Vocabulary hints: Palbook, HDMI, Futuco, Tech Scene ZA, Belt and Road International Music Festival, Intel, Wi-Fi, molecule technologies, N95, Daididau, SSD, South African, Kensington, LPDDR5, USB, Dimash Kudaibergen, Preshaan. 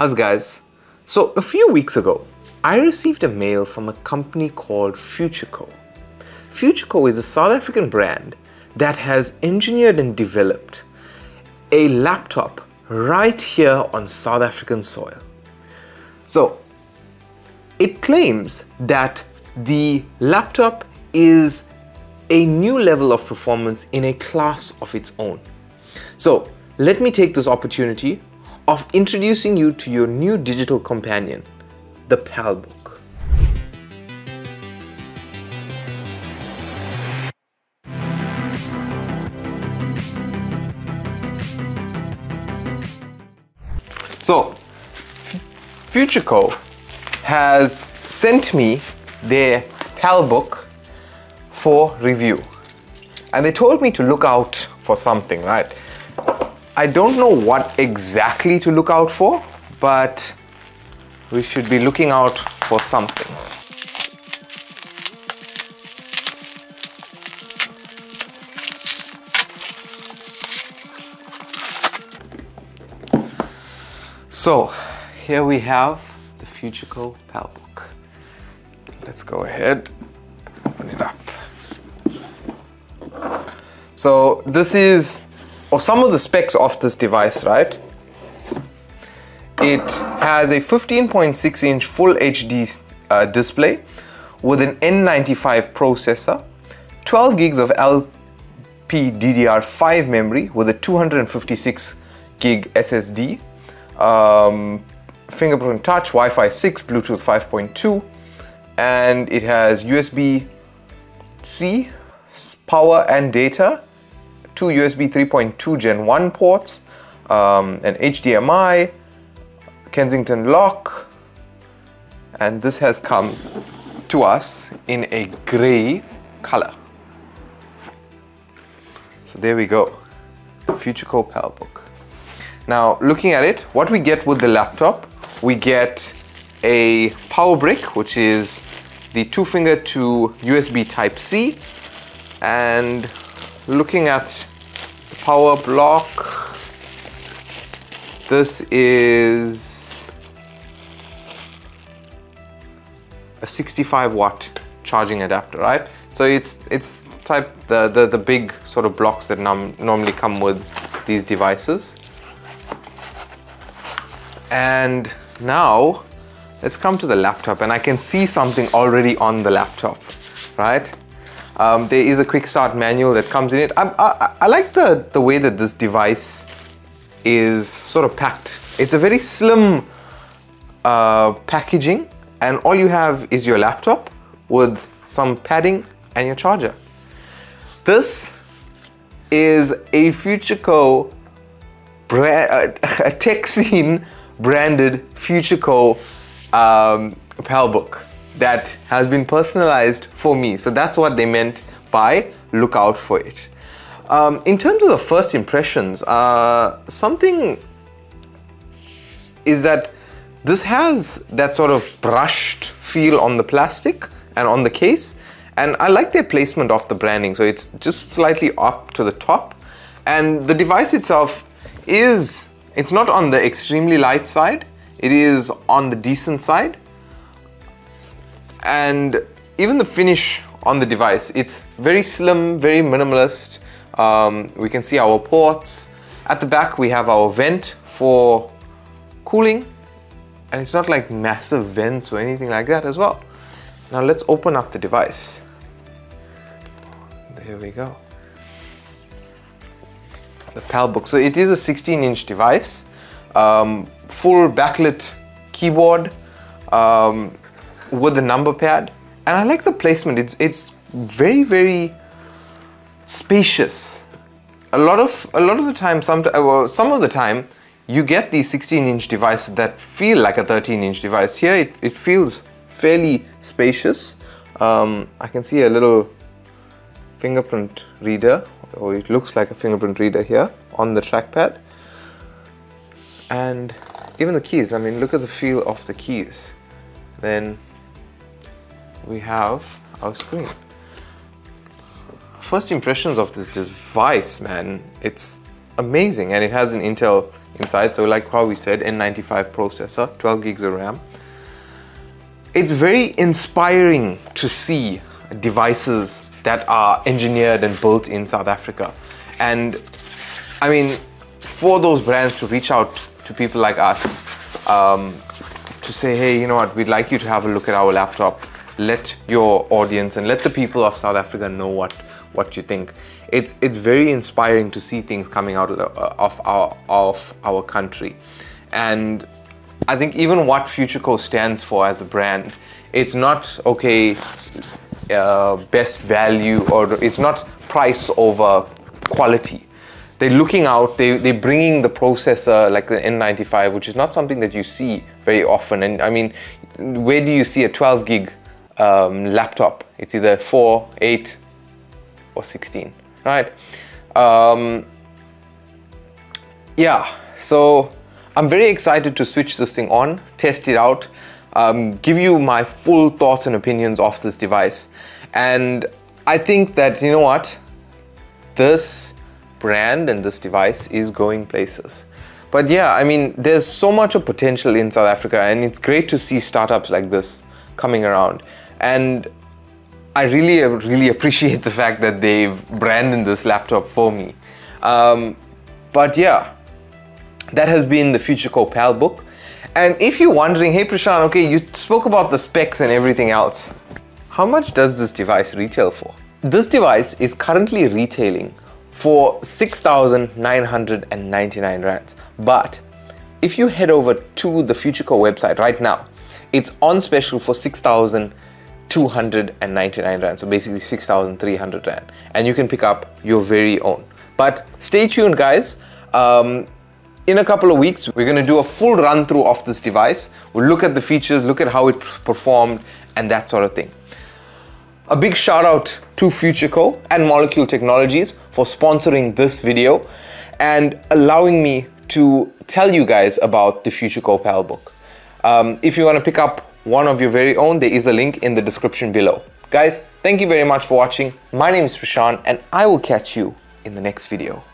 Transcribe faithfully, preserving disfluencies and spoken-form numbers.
How's it guys? So a few weeks ago, I received a mail from a company called Futuco. Futuco is a South African brand that has engineered and developed a laptop right here on South African soil. So it claims that the laptop is a new level of performance in a class of its own. So let me take this opportunity of introducing you to your new digital companion, the Palbook. So Futuco has sent me their Palbook for review, and they told me to look out for something, right? I don't know what exactly to look out for, but we should be looking out for something. So here we have the Futuco Palbook. Let's go ahead and open it up. So this is or some of the specs of this device, right? It has a fifteen point six inch full H D uh, display with an N ninety-five processor, twelve gigs of L P D D R five memory with a two hundred fifty-six gig S S D, um, fingerprint touch, Wi-Fi six, Bluetooth five point two, and it has U S B C, power and data, two U S B three point two gen one ports, um, an H D M I, Kensington lock, and this has come to us in a grey color. So there we go, the Futuco Palbook. Now looking at it, what we get with the laptop, we get a power brick, which is the two finger to U S B type C, and looking at power block, this is a sixty-five watt charging adapter, right? So it's it's type the the, the big sort of blocks that normally come with these devices. And now let's come to the laptop, and I can see something already on the laptop, right? Um, there is a quick start manual that comes in it. I, I, I like the, the way that this device is sort of packed. It's a very slim uh, packaging, and all you have is your laptop with some padding and your charger. This is a Futuco brand, uh, a Tech Scene branded Futuco um, Palbook that has been personalized for me. So that's what they meant by look out for it. Um, in terms of the first impressions, uh, something is that this has that sort of brushed feel on the plastic and on the case. And I like their placement of the branding. So it's just slightly up to the top. And the device itself is, it's not on the extremely light side. It is on the decent side. And even the finish on the device, it's very slim, very minimalist. Um, we can see our ports. At the back, we have our vent for cooling, and it's not like massive vents or anything like that as well. Now let's open up the device. There we go. The Palbook. So it is a sixteen inch device, um, full backlit keyboard, um, with the number pad, and I like the placement. It's it's very very spacious. A lot of a lot of the time, some well, some of the time, you get these sixteen inch devices that feel like a thirteen inch device. Here, it it feels fairly spacious. Um, I can see a little fingerprint reader, or it looks like a fingerprint reader here on the trackpad, and even the keys. I mean, look at the feel of the keys. Then we have our screen. First impressions of this device, man, it's amazing, and it has an Intel inside. So like how we said, N ninety-five processor, twelve gigs of RAM. It's very inspiring to see devices that are engineered and built in South Africa. And I mean, for those brands to reach out to people like us, um, to say, hey, you know what, we'd like you to have a look at our laptop. Let your audience and let the people of South Africa know what, what you think. It's, it's very inspiring to see things coming out of our, of our country. And I think even what Futuco stands for as a brand, it's not, okay, uh, best value, or it's not price over quality. They're looking out, they, they're bringing the processor like the N ninety-five, which is not something that you see very often. And I mean, where do you see a twelve gig um, laptop? It's either four, eight, or sixteen, right? Um, yeah, so I'm very excited to switch this thing on, test it out, um, give you my full thoughts and opinions of this device. And I think that, you know what, this brand and this device is going places. But yeah, I mean, there's so much of potential in South Africa, and it's great to see startups like this coming around. And I really, really appreciate the fact that they've branded this laptop for me. Um, but yeah, that has been the Futuco Palbook. And if you're wondering, hey Preshaan, okay, you spoke about the specs and everything else. How much does this device retail for? This device is currently retailing for six thousand nine hundred ninety-nine rands. But if you head over to the Futuco website right now, it's on special for six thousand two hundred ninety-nine rand, so basically six thousand three hundred rand, and you can pick up your very own. But stay tuned, guys. Um, in a couple of weeks, we're going to do a full run through of this device. We'll look at the features, look at how it performed, and that sort of thing. A big shout out to Futuco and Molecule Technologies for sponsoring this video and allowing me to tell you guys about the Futuco Palbook. Um, if you want to pick up one of your very own, there is a link in the description below. Guys, thank you very much for watching. My name is Preshaan, and I will catch you in the next video.